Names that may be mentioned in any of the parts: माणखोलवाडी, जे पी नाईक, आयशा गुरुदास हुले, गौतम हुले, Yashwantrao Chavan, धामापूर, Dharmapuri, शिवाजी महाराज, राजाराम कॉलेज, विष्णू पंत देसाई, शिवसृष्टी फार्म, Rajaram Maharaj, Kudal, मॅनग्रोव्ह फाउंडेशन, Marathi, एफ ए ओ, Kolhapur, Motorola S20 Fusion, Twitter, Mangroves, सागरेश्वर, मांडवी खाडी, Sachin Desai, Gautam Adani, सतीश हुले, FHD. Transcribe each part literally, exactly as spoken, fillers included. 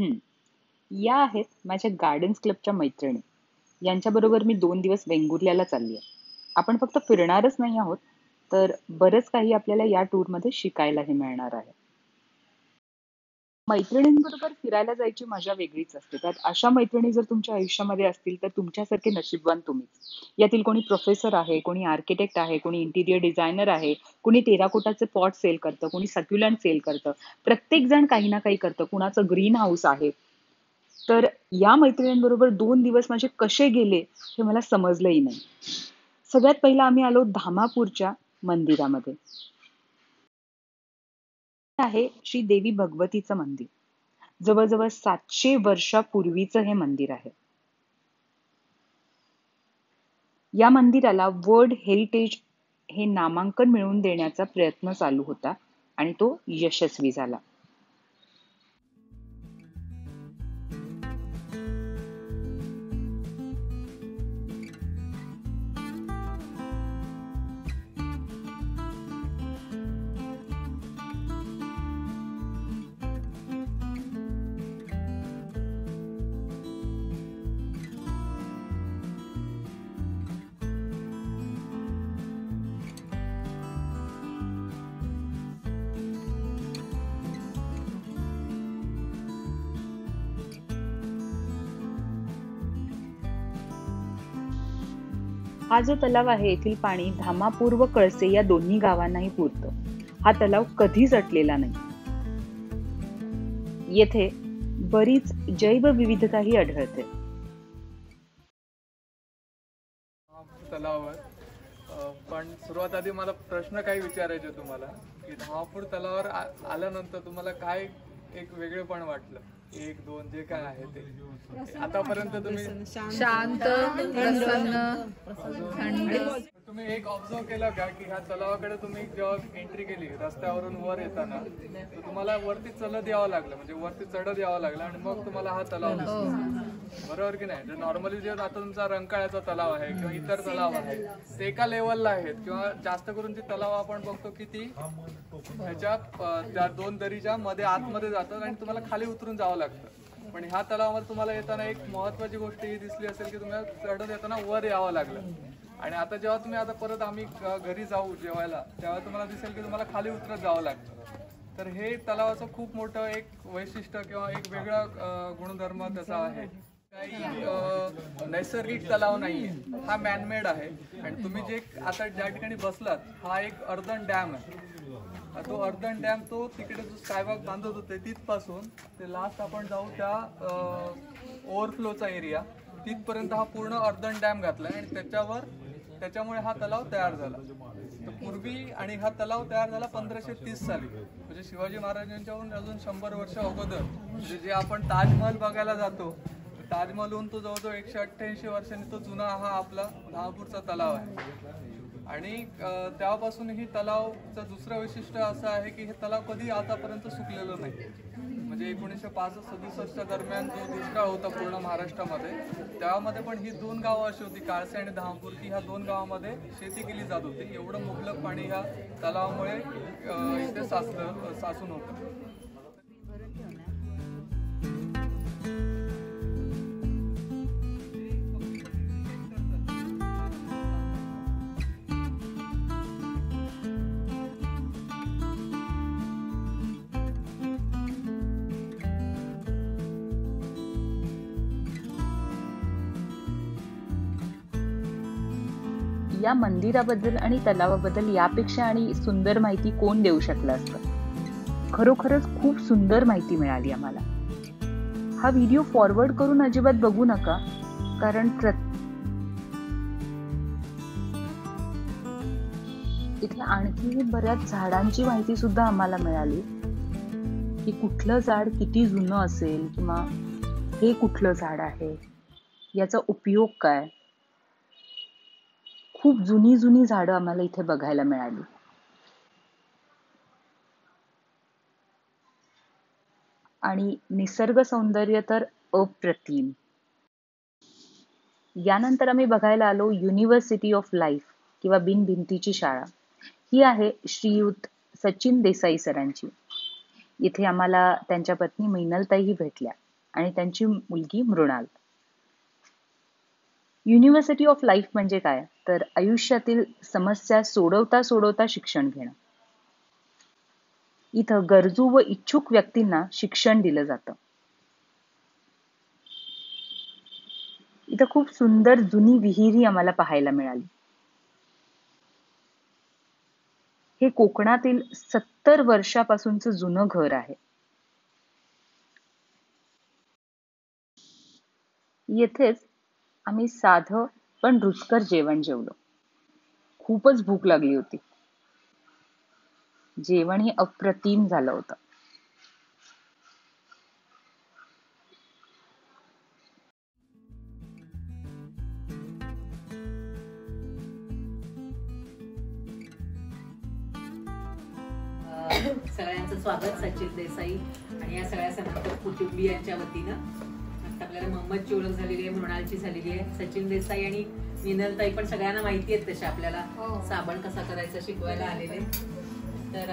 हम्म या आहेत माझ्या गार्डन्स क्लबच्या मैत्रिणी. यांच्याबरोबर मी दोन दिवस वेंगुर्ल्याला चालली आहे. आपण फक्त फिरणारच नाही आहोत, तर बरंच काही आपल्याला या टूरमध्ये शिकायलाही मिळणार आहे. मैत्रिणींबरोबर फिरायला जायची मजा वेगळीच असते. त्यात अशा मैत्रिणी जर तुमच्या आयुष्यामध्ये असतील तर तुमच्यासारखे नशीबवान तुम्हीच. यातील कोणी प्रोफेसर आहे, कोणी आर्किटेक्ट आहे, कोणी इंटिरियर डिझायनर आहे, कोणी टेराकोटाचे पॉट सेल करतं, कोणी सक्युलंट सेल करतं. प्रत्येक जण काही ना काही करतं. कुणाचं ग्रीन हाऊस आहे. तर या मैत्रिणींबरोबर दोन दिवस माझे कसे गेले हे मला समजलंही नाही. सगळ्यात पहिला आम्ही आलो धामापूरच्या मंदिरामध्ये. आहे श्री देवी भगवतीचं मंदिर. जवळजवळ सातशे वर्षापूर्वीचं हे मंदिर आहे. या मंदिराला वर्ल्ड हेरिटेज हे नामांकन मिळवून देण्याचा प्रयत्न चालू होता आणि तो यशस्वी झाला. हा जो तलाव आहे येथील पाणी धामापूर व कळसे या दोन्ही गावांनाही पुरतं. हा तलाव कधीच अटलेला नाही. येथे बरीच जैवविविधताही आढळते. तलावावर पण सुरुवात आधी मला प्रश्न काही विचारायचे तुम्हाला की धामापूर तलावावर आल्यानंतर तुम्हाला काय एक वेगळेपण वाटलं? एक दोन जे काय आहे ते आतापर्यंत तुम्ही शांत प्रसन्न तुम्ही एक ऑब्झर्व केला का की ह्या तलावाकडे तुम्ही जेव्हा एंट्री केली रस्त्यावरून वर येताना तुम्हाला वरती चढत यावं लागलं, म्हणजे वरती चढत यावं लागलं आणि मग तुम्हाला हा तलाव दिसतो, बरोबर की नाही? नॉर्मली जे आता तुमचा रंकाळ्याचा तलाव आहे किंवा इतर तलाव आहे ते एका लेवलला आहेत किंवा जास्त करून जी तलाव आपण बघतो की ती ह्याच्या त्या दोन दरीच्या मध्ये आतमध्ये जातात आणि तुम्हाला खाली उतरून जावं लागतं. पण ह्या तलावावर तुम्हाला येताना एक महत्वाची गोष्ट ही दिसली असेल की तुम्हाला चढत येताना वर यावं लागलं आणि आता जेव्हा तुम्ही आता परत आम्ही घरी जाऊ जेवायला तेव्हा तुम्हाला दिसेल की तुम्हाला खाली उतरत जावं लागतं. तर हे तलावाचं खूप मोठं एक वैशिष्ट्य किंवा एक वेगळा गुणधर्म त्याचा आहे. काही नैसर्गिक तलाव नाही आहे, हा मॅनमेड आहे. आणि तुम्ही जे आता ज्या ठिकाणी बसलात हा एक अर्धन डॅम आहे. तो अर्धन डॅम तो तिकडे जो स्कायवॉक बांधत होते तिथपासून ते लास्ट आपण जाऊ त्या ओव्हरफ्लोचा एरिया तिथपर्यंत हा पूर्ण अर्धन डॅम घातला आणि त्याच्यावर त्याच्यामुळे हा तलाव तयार झाला. तर पूर्वी आणि हा तलाव तयार झाला पंधराशे तीस साली, म्हणजे शिवाजी महाराजांच्याहून अजून शंभर वर्ष अगोदर. म्हणजे जे आपण ताजमहल बघायला जातो ताजमहलहून तो जवळजवळ एकशे अठ्ठ्याऐंशी वर्षांनी तो जुना हा आपला धामापूरचा तलाव आहे. आणि तेव्हापासून ही तलावचं दुसरं वैशिष्ट्य असं आहे की हे तलाव कधी आतापर्यंत सुकलेलं नाही. म्हणजे एकोणीसशे पासष्ट सदुसष्टच्या दरम्यान जो दुष्काळ होता पूर्ण महाराष्ट्रामध्ये त्यामध्ये पण ही दोन गावं अशी होती, काळसे आणि धामापूर, की ह्या दोन गावामध्ये शेती केली जात होती. एवढं मुबलक पाणी ह्या तलावामुळे इथे साचलं साचून होतं. या मंदिराबद्दल आणि तलावाबद्दल यापेक्षा आणि सुंदर माहिती कोण देऊ शकलं असतं. खरोखरच खूप सुंदर माहिती मिळाली आम्हाला. हा व्हिडिओ फॉरवर्ड करून अजिबात बघू नका, कारण इथे आणखी बऱ्याच झाडांची माहिती सुद्धा आम्हाला मिळाली की कुठलं झाड किती जुनं असेल किंवा हे कुठलं झाड आहे, याचा उपयोग काय. खूप जुनी जुनी झाडं आम्हाला इथे बघायला मिळाली. आणि निसर्ग सौंदर्य तर अप्रतिम. यानंतर आम्ही बघायला आलो युनिव्हर्सिटी ऑफ लाईफ किंवा बिनभिंतीची शाळा. ही आहे श्रीयुत सचिन देसाई सरांची. इथे आम्हाला त्यांच्या पत्नी मृणालताई भेटल्या. आणि त्यांची मुलगी मृणाल. युनिव्हर्सिटी ऑफ लाईफ म्हणजे काय तर आयुष्यातील समस्या सोडवता सोडवता शिक्षण घेणं. इथं गरजू व इच्छुक व्यक्तींना शिक्षण दिलं जातं. इथं खूप सुंदर जुनी विहिरी आम्हाला पाहायला मिळाली. हे कोकणातील सत्तर वर्षापासूनचं जुनं घर आहे. येथेच आम्ही साधं पण रुचकर जेवण जेवलो. खूपच भूक लागली होती. जेवण हे अप्रतिम झालं होतं. सगळ्यांचं स्वागत सचिन देसाई आणि या सगळ्या समाज कुटुंबियांच्या वतीनं. आपल्याला मोहम्मदची ओळख झालेली आहे, मृणालची झालेली आहे, सचिन देसाई आणि मृणालताई पण सगळ्यांना माहिती आहेत तशा आपल्याला साबण कसा करायचा शिकवायला आलेले. तर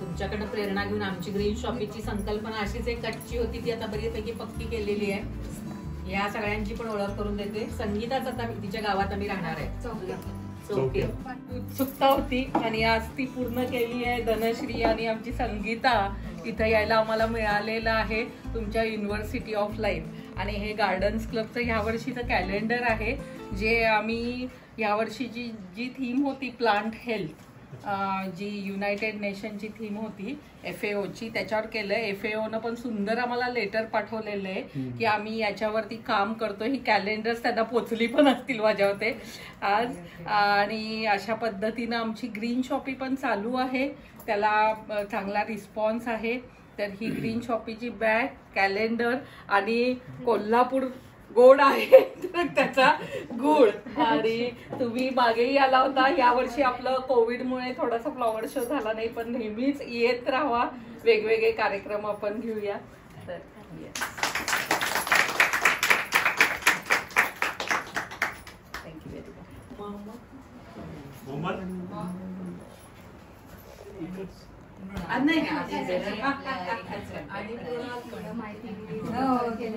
तुमच्याकडे प्रेरणा घेऊन आमची ग्रीन शॉपीची संकल्पना अशीच एक कच्ची होती ती आता बरीपैकी पक्की केलेली आहे. या सगळ्यांची पण ओळख करून देते. संगीताच आता तिच्या गावात आम्ही राहणार आहे. उत्सुकता होती आणि आज ती पूर्ण केली आहे. धनश्री आणि आमची संगीता इथं यायला आम्हाला मिळालेलं आहे तुमच्या युनिव्हर्सिटी ऑफ लाईफ. आणि हे गार्डन्स क्लबचं ह्या वर्षीचं कॅलेंडर आहे जे आम्ही यावर्षीची जी, जी थीम होती प्लांट हेल्थ जी युनायटेड नेशनची थीम होती एफ ए ओची त्याच्यावर केलं. एफ ए ओनं पण सुंदर आम्हाला लेटर पाठवलेलं आहे की आम्ही याच्यावरती काम करतो. ही कॅलेंडर्स त्यांना पोचली पण असतील माझ्या होते आज. आणि अशा पद्धतीनं आमची ग्रीन शॉपी पण चालू आहे. त्याला चांगला रिस्पॉन्स आहे. तर ही ग्रीन शॉपीची बॅग कॅलेंडर आणि कोल्हापूर गोड आहे त्याचा गुळ. आणि तुम्ही मागेही आला होता. यावर्षी आपलं कोविडमुळे थोडासा फ्लॉवर शो झाला नाही पण नेहमीच येत राहावा. वेगवेगळे कार्यक्रम आपण घेऊया. तर थँक्यू व्हेरी मच. नाही माहिती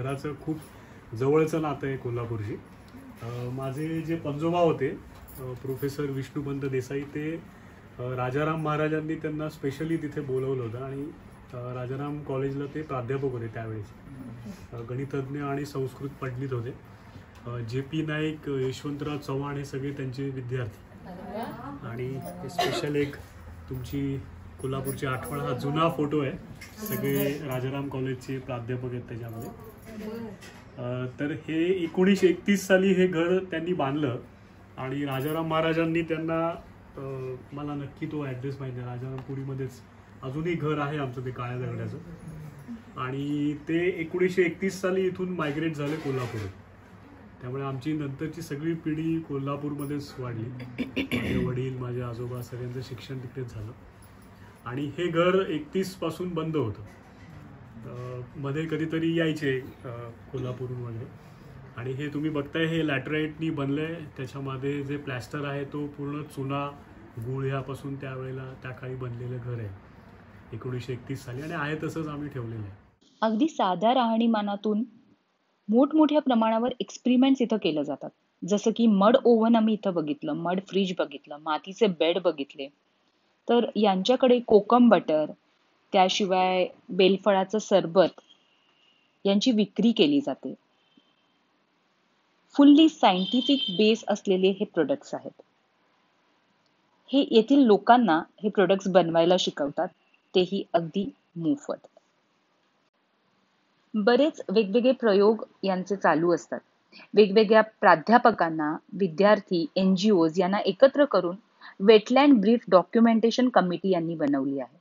घराचं खूप जवळचं नातं आहे कोल्हापूरशी. माझे जे पंजोबा होते प्रोफेसर विष्णू पंत देसाई ते राजाराम महाराजांनी त्यांना स्पेशली तिथे बोलवलं होतं आणि राजाराम कॉलेजला ते प्राध्यापक होते त्यावेळेस. गणितज्ञ आणि संस्कृत पंडित होते. जे पी नाईक यशवंतराव चव्हाण हे सगळे त्यांचे विद्यार्थी. आणि स्पेशल एक तुमची कोल्हापूरची आठवण हा जुना फोटो आहे. सगळे राजाराम कॉलेजचे प्राध्यापक आहेत त्याच्यामध्ये. तर हे एकोणीसशे एकतीस साली हे घर त्यांनी बांधलं आणि राजाराम महाराजांनी त्यांना मला नक्की तो ॲड्रेस माहिती आहे राजारामपुरीमध्येच अजूनही घर आहे आमचं ते काळ्या दगडाचं. आणि ते एकोणीसशे एकतीस साली इथून मायग्रेट झाले कोल्हापूर. त्यामुळे आमची नंतरची सगळी पिढी कोल्हापूरमध्येच वाढली. माझे वडील माझे आजोबा सगळ्यांचं शिक्षण तिकडेच झालं. आणि हे घर एकतीस पासून बंद होतं. मध्ये कधीतरी यायचे कोल्हापूरहून वगैरे. आणि हे तुम्ही बघताय हे लॅटराईटनी बनलं आहे. त्याच्यामध्ये जे प्लॅस्टर आहे तो पूर्ण चुना गुळ ह्यापासून त्यावेळेला त्या काळी बनलेलं घर आहे एकोणीसशे एकतीस साली. आणि आहे तसंच आम्ही ठेवलेलं आहे. अगदी साध्या राहणीमानातून मोठमोठ्या प्रमाणावर एक्सपेरिमेंट्स इथं केले जातात. जसं की मड ओव्हन आम्ही इथं बघितलं, मड फ्रीज बघितलं, मातीचे बेड बघितले. तर यांच्याकडे कोकम बटर त्याशिवाय बेलफळाचं सरबत यांची विक्री केली जाते. फुल्ली सायंटिफिक बेस असलेले हे प्रोडक्ट्स आहेत. हे येथील लोकांना हे प्रोडक्ट्स बनवायला शिकवतात तेही अगदी मोफत. बरेच वेगवेगळे प्रयोग यांचे चालू असतात. वेगवेगळ्या प्राध्यापकांना विद्यार्थी एन जी ओज यांना एकत्र करून वेटलँड ब्रीफ डॉक्युमेंटेशन कमिटी यांनी बनवली आहे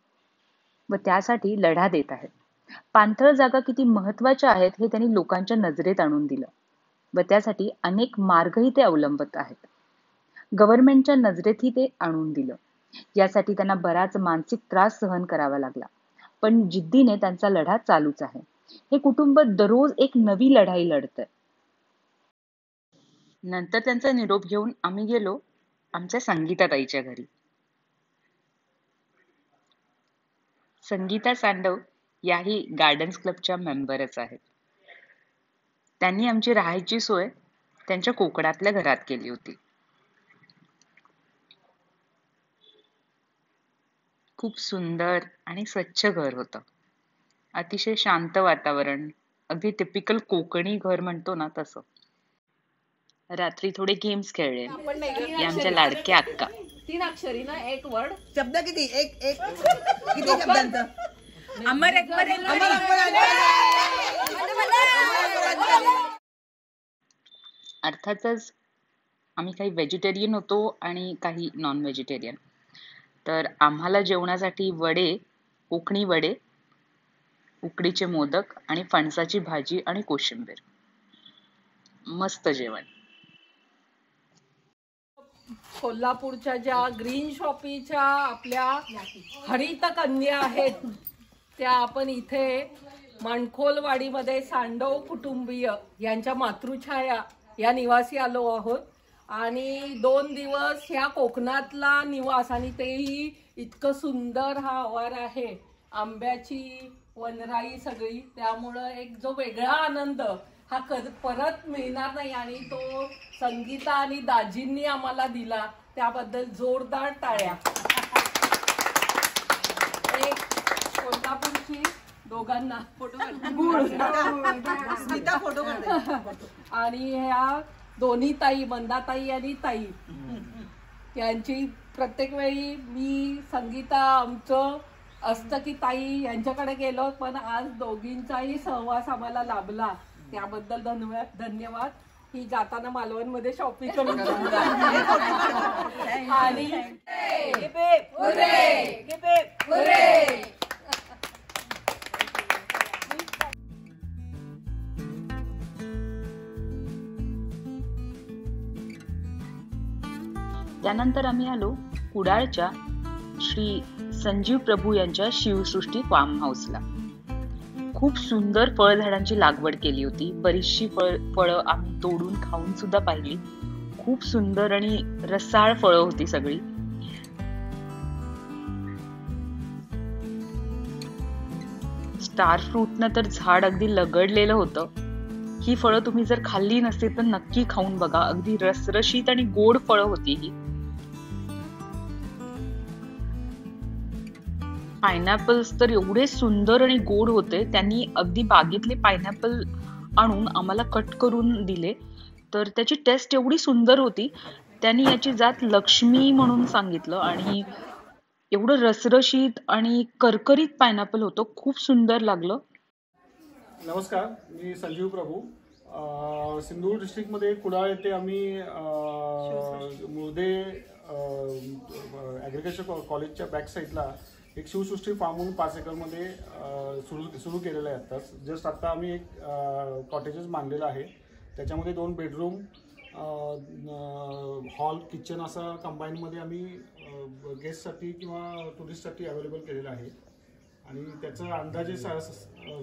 व त्यासाठी लढा देत आहेत. पाणथळ जागा किती महत्त्वाच्या आहेत हे त्यांनी लोकांच्या नजरेत आणून दिलं व त्यासाठी अनेक मार्गही ते अवलंबत आहेत. गव्हर्नमेंटच्या नजरेतही ते आणून दिलं. यासाठी त्यांना बराच मानसिक त्रास सहन करावा लागला पण जिद्दीने त्यांचा लढा चालूच आहे. हे कुटुंब दररोज एक नवी लढाई लढतंय. नंतर त्यांचा निरोप घेऊन आम्ही गेलो आमच्या संगीताताईच्या घरी. संगीता सांडव याही गार्डन्स क्लबच्या मेंबरच आहेत. त्यांनी आमची राहायची सोय त्यांच्या कोकणातल्या घरात केली होती. खूप सुंदर आणि स्वच्छ घर होतं. अतिशय शांत वातावरण, अगदी टिपिकल कोकणी घर म्हणतो ना तसं. रात्री थोडे गेम्स खेळले. आमच्या लाडक्या अक्का तीन अक्षरी ना एक वर्ड शब्द किती एक एक किती शब्दांचा अमर अकबर अमर अकबर. अर्थातच आम्ही काही व्हेजिटेरियन होतो आणि काही नॉन व्हेजिटेरियन. तर आम्हाला जेवणासाठी वडे, कोकणी वडे, उकडीचे मोदक आणि फणसाची भाजी आणि कोशिंबीर. मस्त जेवण. कोल्हापूरच्या ज्या ग्रीन शॉपीच्या आपल्या हरित कन्या आहेत त्या आपण इथे माणखोलवाडीमध्ये सांडव कुटुंबीय यांच्या मातृछाया या निवासी आलो आहोत. आणि दोन दिवस ह्या कोकणातला निवास आणि तेही इतकं सुंदर हा आवार आहे, आंब्याची वनराई सगळी, त्यामुळं एक जो वेगळा आनंद हा कधी परत मिळणार नाही. आणि तो संगीता आणि दाजींनी आम्हाला दिला त्याबद्दल जोरदार टाळ्या. एक कोल्हापूरची दोघांना फोटो आणि ह्या दोन्ही ताई मंदाताई आणि ताई यांची प्रत्येक वेळी मी संगीता आमचं असतं की ताई यांच्याकडे गेलो, पण आज दोघींचाही सहवास आम्हाला लाभला त्याबद्दल धन्यवाद धन्यवाद. ही जाताना मालवण मध्ये शॉपिंग करून आणि त्यानंतर आम्ही आलो कुडाळच्या श्री संजीव प्रभू यांच्या शिवसृष्टी फार्म हाऊसला. खूप सुंदर फळझाडांची लागवड केली होती. बरीचशी फळ फळं आम्ही तोडून खाऊन सुद्धा पाहिली. खूप सुंदर आणि रसाळ फळं होती सगळी. स्टार फ्रूटनं तर झाड अगदी लगडलेलं होतं. ही फळं तुम्ही जर खाल्ली नसते तर नक्की खाऊन बघा. अगदी रसरशीत आणि गोड फळं होती ही. पायनॅपल्स तर एवढे सुंदर आणि गोड होते. त्यांनी अगदी बागेतले पायनॅपल आणून आम्हाला कट करून दिले. तर त्याची टेस्ट एवढी सुंदर होती. त्यांनी याची जात लक्ष्मी म्हणून सांगितलं आणि एवढं रसरशीत आणि करकरीत पायनॅपल होतं. खूप सुंदर लागलं. नमस्कार, मी संजीव प्रभू. सिंधुदुर्ग डिस्ट्रिक्टमध्ये कुडाळ येथे आम्ही मुर्दे ॲग्रिकल्चर कॉलेजच्या बॅक साईडला एक शिवसृष्टी फार्म म्हणून पाच एकरमध्ये सुरू सुरू केलेलं आहे. आत्ताच जस्ट आत्ता आम्ही एक कॉटेजेस बांधलेलं आहे. त्याच्यामध्ये दोन बेडरूम, हॉल, किचन असं कंबाईनमध्ये आम्ही गेस्टसाठी किंवा टुरिस्टसाठी अवेलेबल केलेलं आहे. आणि त्याचं अंदाजे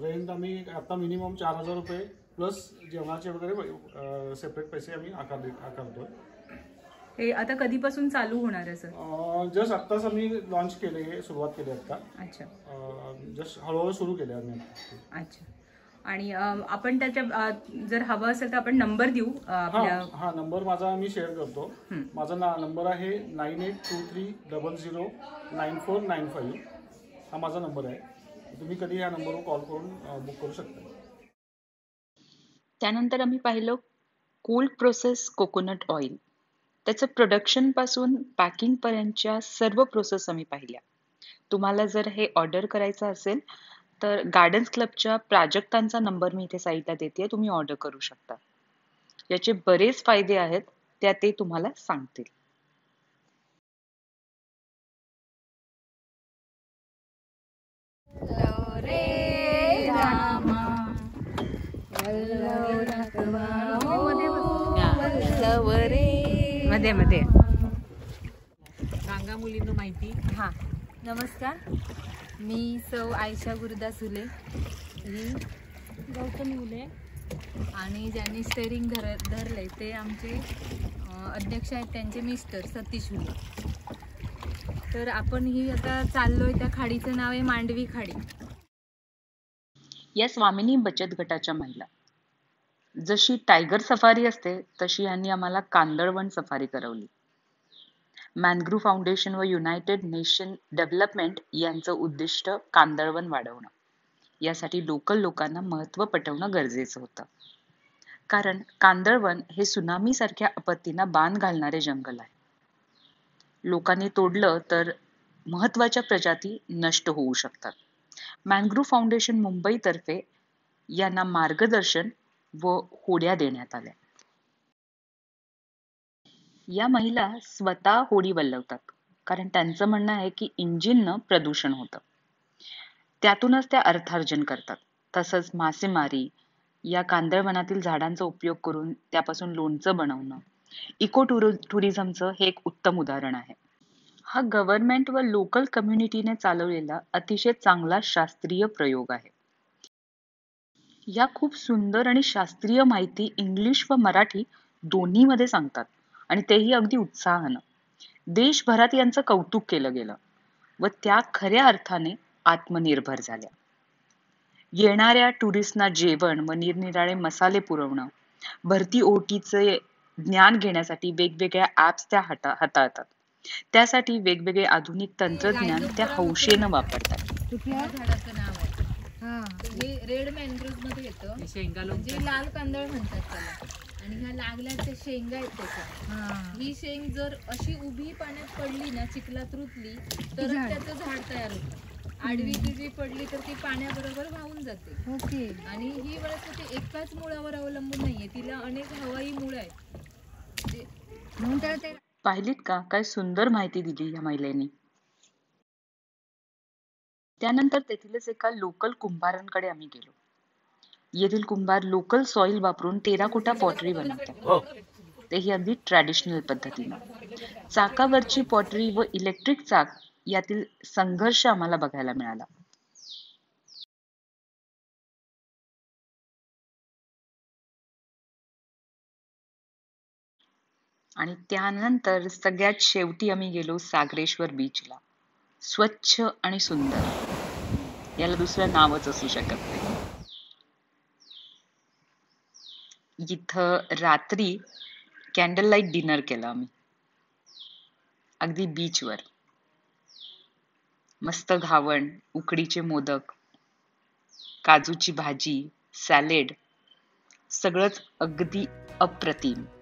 रेंट आम्ही आत्ता मिनिमम चार हजार रुपये प्लस जेवणाचे वगैरे सेपरेट पैसे आम्ही आकारले आकारतो. हे आता कधीपासून चालू होणार आहे सर? जस्ट आत्ताच आम्ही लॉन्च केले, हे सुरुवात केली आता. अच्छा, जस्ट हळूहळू सुरू केले आम्ही. अच्छा, आणि आपण त्याच्या जर हवं असेल तर आपण नंबर देऊ आपल्या. हा, नंबर माझा मी शेअर करतो. माझा नंबर आहे nine eight two three double zero nine four nine five हा माझा नंबर आहे. तुम्ही कधी ह्या नंबरवर कॉल करून बुक करू शकता. त्यानंतर आम्ही पाहिलं कोल्ड प्रोसेस कोकोनट ऑइल. त्याचं प्रोडक्शन पासून पॅकिंग पर्यंतच्या सर्व प्रोसेस आम्ही पाहिल्या. तुम्हाला जर हे ऑर्डर करायचं असेल तर गार्डन्स क्लबच्या प्राजक्तांचा नंबर मी इथे साईटला देते, तुम्ही ऑर्डर करू शकता. याचे बरेच फायदे आहेत, त्या ते तुम्हाला सांगतील. मध्ये मध्ये सांगा मुलींना माहिती. हां, नमस्कार, मी सौ आयशा गुरुदास हुले. मी गौतम हुले आणि ज्यांनी स्टेरिंग धर धरले ते आमचे अध्यक्ष आहेत, त्यांचे मिस्टर सतीश हुले. तर आपण ही आता चाललो आहे. त्या खाडीचं नाव आहे मांडवी खाडी. या स्वामिनी बचत गटाच्या महिला. जशी टायगर सफारी असते तशी यांनी आम्हाला कांदळवन सफारी करवली. मॅनग्रोव्ह फाउंडेशन व युनायटेड नेशन डेव्हलपमेंट यांचं उद्दिष्ट कांदळवन वाढवणं, यासाठी लोकल लोकांना महत्त्व पटवणं गरजेचं होतं, कारण कांदळवन हे सुनामी सारख्या आपत्तींना बाण घालणारे जंगल आहे. लोकांनी तोडलं तर महत्त्वाच्या प्रजाती नष्ट होऊ शकतात. मॅनग्रोव्ह फाउंडेशन मुंबईतर्फे यांना मार्गदर्शन व होड्या देण्यात आल्या. या महिला स्वतः होडी वल्लवतात, कारण त्यांचं म्हणणं आहे की इंजिननं प्रदूषण होतं, त्यातूनच त्या अर्थार्जन करतात. तसंच मासेमारी, या कांदळवनातील झाडांचा उपयोग करून त्यापासून लोणचं बनवणं, इको टुरिझमचं हे एक उत्तम उदाहरण आहे. हा गव्हर्नमेंट व लोकल कम्युनिटीने चालवलेला अतिशय चांगला शास्त्रीय प्रयोग आहे. या खूप सुंदर आणि शास्त्रीय माहिती इंग्लिश व मराठी दोन्ही मध्ये सांगतात, आणि तेही अगदी उत्साहानं. देशभरात यांचं कौतुक केलं गेलं व त्या खऱ्या अर्थाने आत्मनिर्भर झाल्या. येणाऱ्या टुरिस्टना जेवण व निरनिराळे मसाले पुरवणं, भरती ओटीचे ज्ञान घेण्यासाठी वेगवेगळ्या ऍप्स त्या हाताळतात, त्यासाठी वेगवेगळे आधुनिक तंत्रज्ञान त्या हौशेनं वापरतात. रेड मॅनग्रोव्ह मध्ये येतं, जे लाल कांदळ म्हणतात, आणि ह्या लागल्या त्या शेंगा आहेत त्याच्या. ही शेंग जर अशी उभी पाण्यात पडली ना, चिखलात रुतली तर त्याचं झाड तयार होतं. आडवी तिडवी पडली तर ती पाण्याबरोबर वाहून जाते. ओके. आणि ही वनस्पती एकाच मुळावर अवलंबून नाहीये, तिला अनेक हवाई मुळ आहेत. पाहिलीत का काय सुंदर माहिती दिली या महिलेने. त्यानंतर तेथीलच एका लोकल कुंभारांकडे आम्ही गेलो. येथील कुंभार लोकल सॉइल वापरून टेराकोटा पॉटरी बनवतात, तेही अगदी ट्रॅडिशनल पद्धतीनं. चाकावरची पॉटरी व इलेक्ट्रिक चाक यातील संघर्ष आम्हाला बघायला मिळाला. आणि त्यानंतर सगळ्यात शेवटी आम्ही गेलो सागरेश्वर बीचला. स्वच्छ आणि सुंदर, याला दुसरं नावच असू शकत नाही. इथं रात्री कॅन्डल लाईट डिनर केलं आम्ही, अगदी बीचवर. मस्त घावण, उकडीचे मोदक, काजूची भाजी, सॅलेड, सगळंच अगदी अप्रतिम.